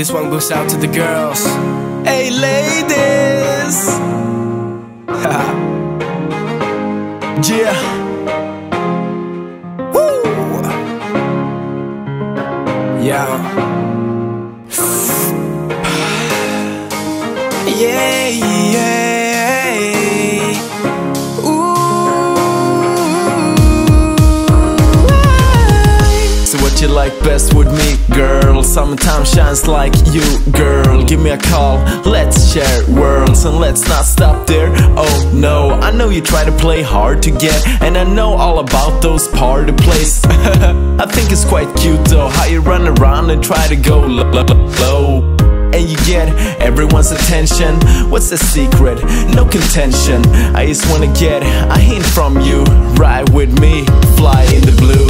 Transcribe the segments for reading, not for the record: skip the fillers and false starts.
This one goes out to the girls. Hey ladies. Yeah. Woo. Yeah. Yeah, yeah. Ooh. So what you like best with me, girl? Summertime shines like you, girl. Give me a call, let's share worlds, and let's not stop there. Oh no, I know you try to play hard to get, and I know all about those party plays. I think it's quite cute though, how you run around and try to go low, and you get everyone's attention. What's the secret? No contention. I just wanna get a hint from you. Ride with me, fly in the blue.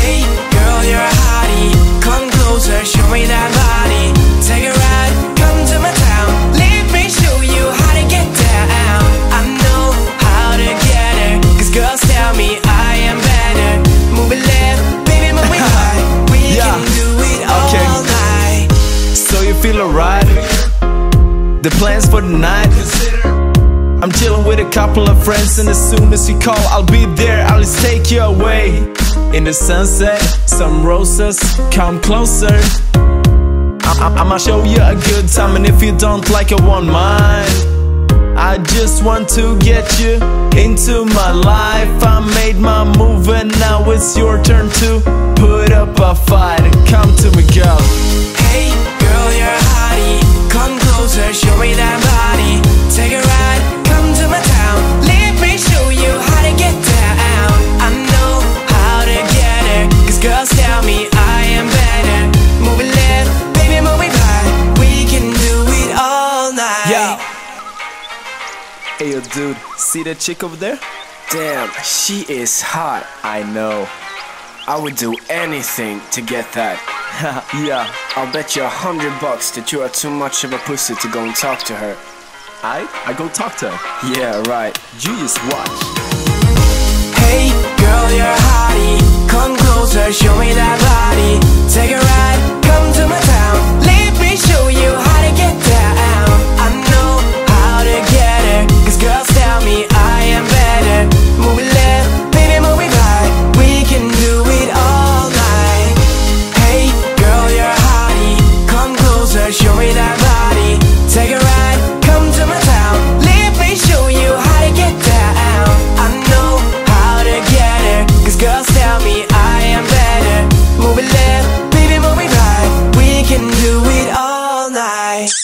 Hey girl, you're a hottie. Come closer, show me that body. Take a ride, come to my town. Let me show you how to get down. I know how to get her, 'cause girls tell me I am better. Move it left, baby, move it right. We can do it all night. So you feel alright? The plans for the night? I'm chilling with a couple of friends, and as soon as you call, I'll be there. I'll just take you away. In the sunset, some roses, come closer. I'ma show you a good time, and if you don't like it, won't mind. I just want to get you into my life. I made my move and now it's your turn to put up a fight. Come to me, girl. Hey girl, you're a hottie. Come closer, show me that body. Take a ride. Hey yo dude, see that chick over there? Damn, she is hot. I know. I would do anything to get that. Yeah, I'll bet you $100 that you are too much of a pussy to go and talk to her. I go talk to her. Yeah, right. You just watch. Hey girl, you're a hottie. Come closer, show me that body. Take a ride, come to my town. Let me show you how to get down. I know how to get her, 'cause girls tell me I am better. Move it left, baby, move it right. We can do it all night. Hey girl, you're a hottie. Come closer, show me that body. Take a ride, come to my town. Let me show you how to get down. I know how to get her, 'cause girls tell me I am better. Move it left, baby, move it right. We can do it all night.